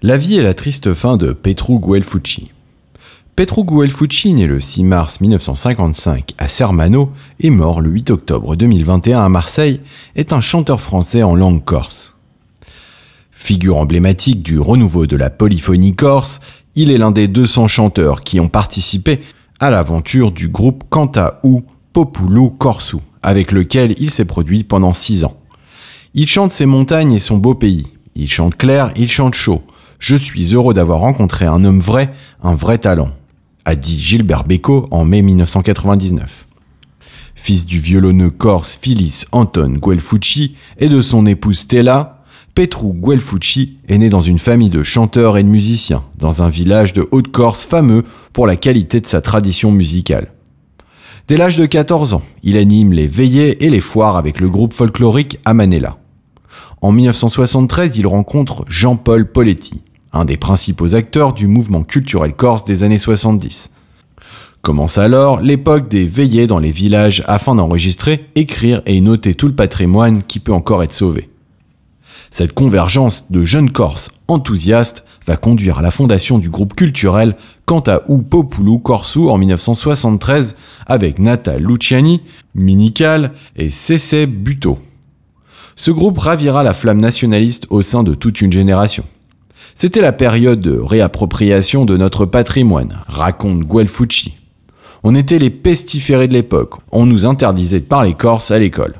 La vie et la triste fin de Petru Guelfucci. Petru Guelfucci, né le 6 mars 1955 à Sermano et mort le 8 octobre 2021 à Marseille, est un chanteur français en langue corse. Figure emblématique du renouveau de la polyphonie corse, il est l'un des 200 chanteurs qui ont participé à l'aventure du groupe Canta U Populu Corsu, avec lequel il s'est produit pendant 6 ans. Il chante ses montagnes et son beau pays. Il chante clair, il chante chaud. Je suis heureux d'avoir rencontré un homme vrai, un vrai talent, a dit Gilbert Bécaud en mai 1999. Fils du violonneux corse Filice Antone Guelfucci et de son épouse Stella, Petru Guelfucci est né dans une famille de chanteurs et de musiciens, dans un village de Haute-Corse fameux pour la qualité de sa tradition musicale. Dès l'âge de 14 ans, il anime les veillées et les foires avec le groupe folklorique A Manella. En 1973, il rencontre Jean-Paul Poletti, un des principaux acteurs du mouvement culturel corse des années 70. Commence alors l'époque des veillées dans les villages afin d'enregistrer, écrire et noter tout le patrimoine qui peut encore être sauvé. Cette convergence de jeunes Corses enthousiastes va conduire à la fondation du groupe culturel Canta U Populu Corsu en 1973 avec Natale Luciani, Minicale et Ceccè Buteau. Ce groupe ravira la flamme nationaliste au sein de toute une génération. C'était la période de réappropriation de notre patrimoine, raconte Guelfucci. On était les pestiférés de l'époque, on nous interdisait de parler corse à l'école.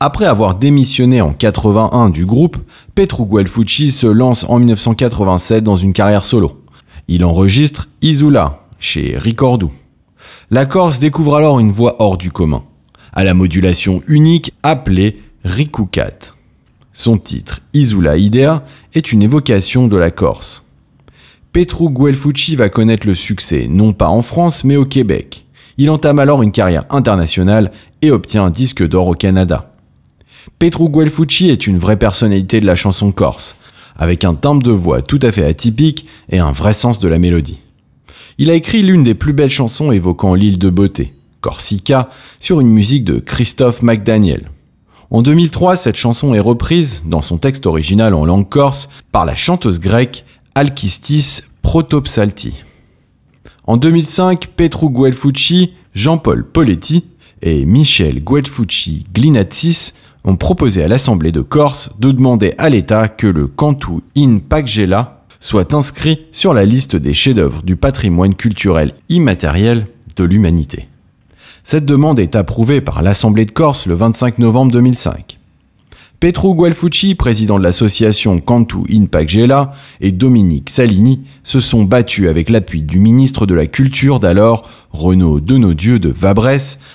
Après avoir démissionné en 81 du groupe, Petru Guelfucci se lance en 1987 dans une carrière solo. Il enregistre Isula, chez Ricordu. La Corse découvre alors une voix hors du commun, à la modulation unique appelée ricuccate. Son titre, Isula Idea, est une évocation de la Corse. Petru Guelfucci va connaître le succès, non pas en France, mais au Québec. Il entame alors une carrière internationale et obtient un disque d'or au Canada. Petru Guelfucci est une vraie personnalité de la chanson corse, avec un timbre de voix tout à fait atypique et un vrai sens de la mélodie. Il a écrit l'une des plus belles chansons évoquant l'île de beauté, Corsica, sur une musique de Christophe McDaniel. En 2003, cette chanson est reprise, dans son texte original en langue corse, par la chanteuse grecque Alkistis Protopsalti. En 2005, Petru Guelfucci, Jean-Paul Poletti et Michel Guelfucci Glinatsis ont proposé à l'Assemblée de Corse de demander à l'État que le Cantu in Paghjella soit inscrit sur la liste des chefs-d'œuvre du patrimoine culturel immatériel de l'humanité. Cette demande est approuvée par l'Assemblée de Corse le 25 novembre 2005. Petru Guelfucci, président de l'association Cantu in Paghjella, et Dominique Salini se sont battus avec l'appui du ministre de la Culture d'alors, Renaud Donodieu de Vabres,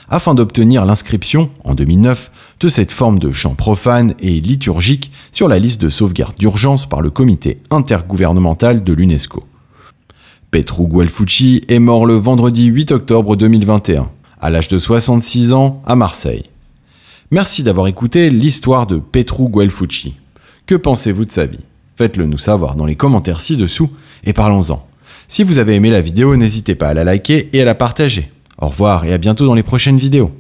afin d'obtenir l'inscription, en 2009, de cette forme de chant profane et liturgique sur la liste de sauvegarde d'urgence par le comité intergouvernemental de l'UNESCO. Petru Guelfucci est mort le vendredi 8 octobre 2021. À l'âge de 66 ans, à Marseille. Merci d'avoir écouté l'histoire de Petru Guelfucci. Que pensez-vous de sa vie? Faites-le nous savoir dans les commentaires ci-dessous et parlons-en. Si vous avez aimé la vidéo, n'hésitez pas à la liker et à la partager. Au revoir et à bientôt dans les prochaines vidéos.